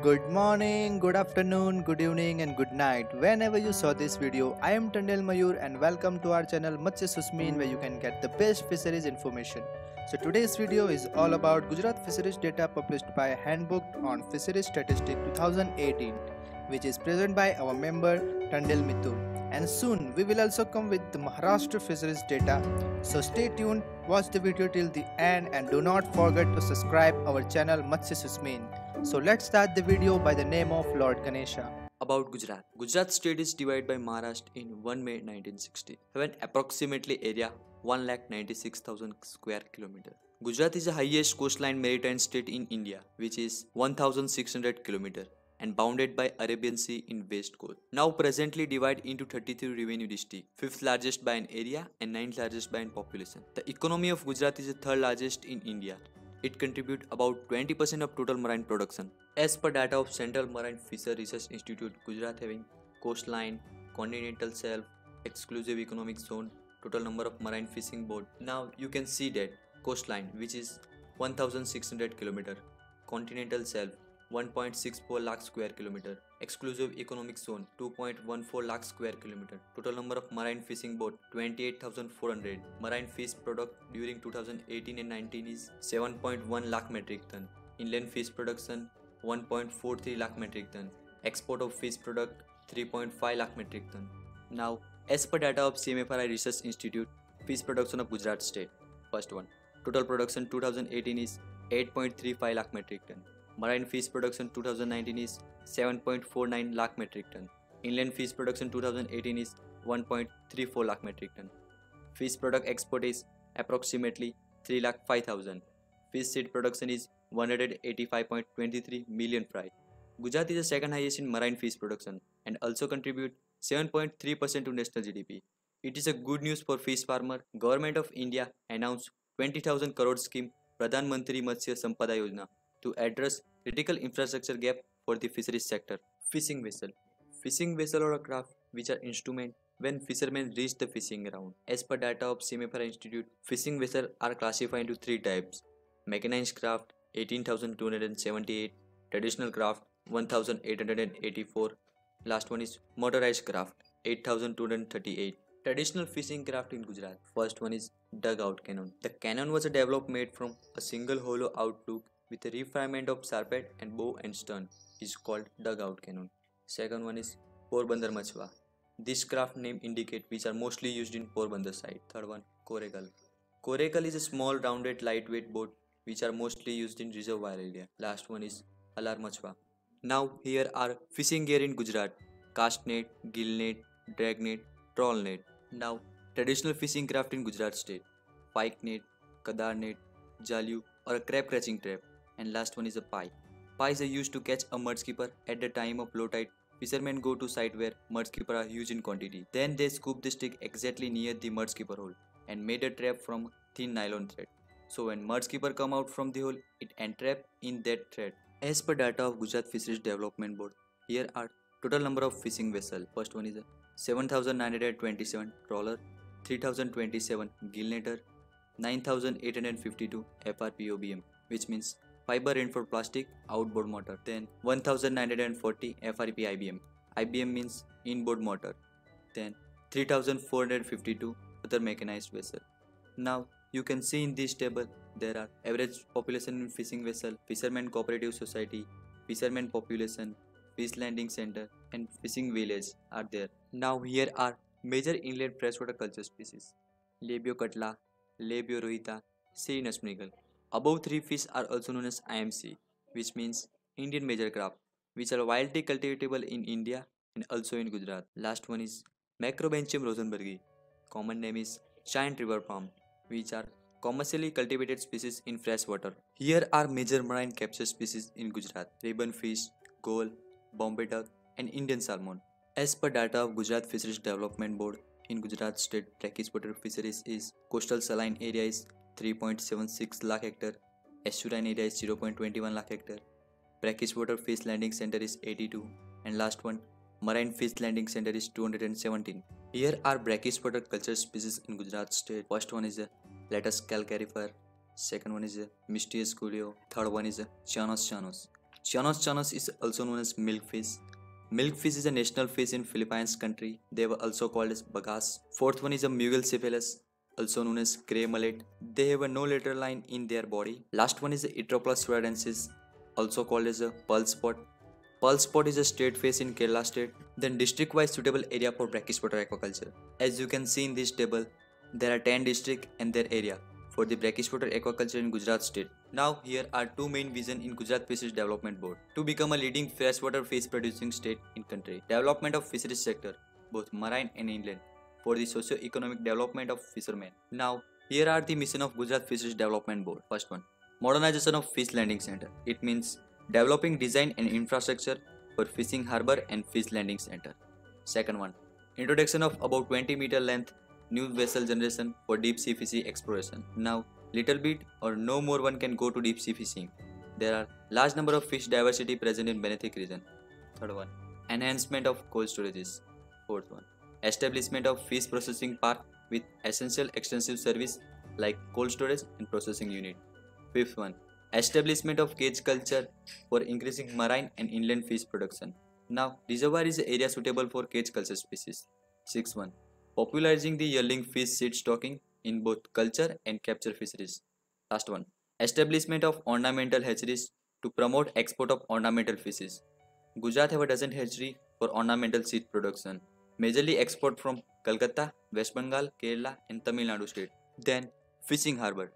Good morning, good afternoon, good evening and good night. Whenever you saw this video, I am Tandel Mayur and welcome to our channel Matsya Sushmin, where you can get the best fisheries information. So today's video is all about Gujarat fisheries data published by Handbook on Fisheries Statistics 2018, which is presented by our member Tandel Mitul. And soon we will also come with the Maharashtra fisheries data. So stay tuned, watch the video till the end and do not forget to subscribe our channel Matsya Sushmin. So let's start the video by the name of Lord Ganesha. About Gujarat. Gujarat state is divided by Maharashtra in 1 May 1960. Have an approximately area 1,96,000 square kilometer. Gujarat is the highest coastline maritime state in India, which is 1,600 kilometer and bounded by Arabian Sea in west coast. Now presently divided into 33 revenue districts, 5th largest by an area and 9th largest by an population. The economy of Gujarat is the 3rd largest in India. It contributes about 20% of total marine production. As per data of Central Marine Fisher Research Institute, Gujarat having coastline, continental shelf, exclusive economic zone, total number of marine fishing boats. Now you can see that coastline, which is 1,600 km, continental shelf 1.64 lakh square kilometer, exclusive economic zone 2.14 lakh square kilometer, total number of marine fishing boat 28,400. Marine fish product during 2018 and 19 is 7.1 lakh metric ton. Inland fish production 1.43 lakh metric ton. Export of fish product 3.5 lakh metric ton. Now, as per data of CMFRI Research Institute, fish production of Gujarat state. First one, total production 2018 is 8.35 lakh metric ton. Marine fish production 2019 is 7.49 lakh metric ton. Inland fish production 2018 is 1.34 lakh metric ton. Fish product export is approximately 3,05,000. Fish seed production is 185.23 million fry. Gujarat is the second highest in marine fish production and also contribute 7.3% to national GDP. It is a good news for fish farmer. Government of India announced 20,000 crore scheme Pradhan Mantri Matsya Sampada Yojana to address critical infrastructure gap for the fisheries sector. Fishing vessel. Fishing vessel or a craft which are instrument when fishermen reach the fishing ground. As per data of CMFRI Institute, fishing vessels are classified into 3 types. Mechanized craft 18,278, traditional craft 1,884, last one is motorized craft 8,238. Traditional fishing craft in Gujarat. First one is dugout cannon. The cannon was developed made from a single hollow outlook with a refinement of sarpet and bow and stern, is called dugout cannon. Second one is Porbandar Machwa. This craft name indicate which are mostly used in Porbandar side. Third one, Koregal. Koregal is a small rounded lightweight boat which are mostly used in reservoir area. Last one is Alar Machwa. Now here are fishing gear in Gujarat. Cast net, gill net, drag net, trawl net. Now traditional fishing craft in Gujarat state. Pike net, kadar net, jalyu or a crab catching trap. And last one is a pie. Pies are used to catch a mudskipper at the time of low tide. Fishermen go to site where mudskipper are huge in quantity. Then they scoop the stick exactly near the mudskipper hole and made a trap from thin nylon thread. So when mudskipper come out from the hole, it entrapped in that thread. As per data of Gujarat Fisheries Development Board, here are total number of fishing vessels. First one is 7,927 trawler, 3,027 gill netter, 9,852 FRPOBM, which means fiber reinforced plastic outboard motor. Then 1940 FRP IBM. IBM means inboard motor. Then 3452 other mechanized vessel. Now you can see in this table there are average population in fishing vessel, fisherman cooperative society, fisherman population, fish landing center and fishing village are there. Now here are major inland freshwater culture species. Labeo catla, Labeo rohita, Cirrhinus mrigal. Above 3 fish are also known as IMC, which means Indian major crop, which are wildly cultivatable in India and also in Gujarat. Last one is macrobenchium rosenbergi. Common name is giant river palm, which are commercially cultivated species in fresh water. Here are major marine capture species in Gujarat. Ribbon fish, gull, Bombay duck and Indian salmon. As per data of Gujarat Fisheries Development Board, in Gujarat state brackish water fisheries is coastal saline area is 3.76 lakh hectare, estuarine area is 0.21 lakh hectare, brackish water fish landing center is 82 and last one marine fish landing center is 217. Here are brackish water culture species in Gujarat state. First one is a Lettuce calcarifer, second one is a Mysterious Gulio, third one is a Chanos Chanos. Chanos Chanos is also known as milkfish. Milkfish is a national fish in Philippines country. They were also called as bagas. Fourth one is a Mugil Cephalus, also known as grey mullet. They have a no lateral line in their body. Last one is the itroplas suratensis, also called as a pearl spot. Pearl spot is a state fish in Kerala state. Then district wise suitable area for brackish water aquaculture. As you can see in this table, there are 10 districts and their area for the brackish water aquaculture in Gujarat state. Now here are two main visions in Gujarat Fisheries Development Board to become a leading freshwater fish producing state in country. Development of fisheries sector, both marine and inland, for the socio-economic development of fishermen. Now here are the mission of Gujarat Fisheries Development Board. First one, modernization of fish landing center. It means developing design and infrastructure for fishing harbor and fish landing center. Second one, introduction of about 20-meter length new vessel generation for deep sea fishing exploration. Now little bit or no more one can go to deep sea fishing. There are large number of fish diversity present in Benethic region. Third one, enhancement of cold storages. Fourth one, establishment of fish processing park with essential extensive service like cold storage and processing unit. Fifth one, establishment of cage culture for increasing marine and inland fish production. Now reservoir is an area suitable for cage culture species. Sixth one, popularizing the yearling fish seed stocking in both culture and capture fisheries. Last one, establishment of ornamental hatcheries to promote export of ornamental fishes. Gujarat have a dozen hatchery for ornamental seed production, majorly export from Kolkata, West Bengal, Kerala and Tamil Nadu state. Then fishing harbor.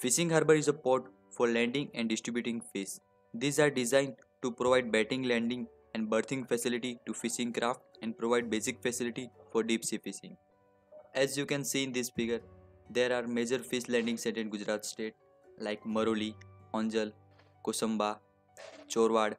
Fishing harbor is a port for landing and distributing fish. These are designed to provide baiting, landing and berthing facility to fishing craft and provide basic facility for deep sea fishing. As you can see in this figure, there are major fish landing centers in Gujarat state like Maroli, Anjal, Kosamba, Chorwad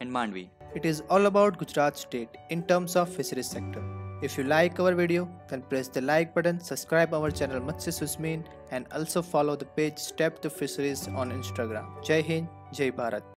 and Mandvi. It is all about Gujarat state in terms of fisheries sector. If you like our video, then press the like button, subscribe our channel Matsya Sushmin and also follow the page Step2Fisheries on Instagram. Jai Hind, Jai Bharat.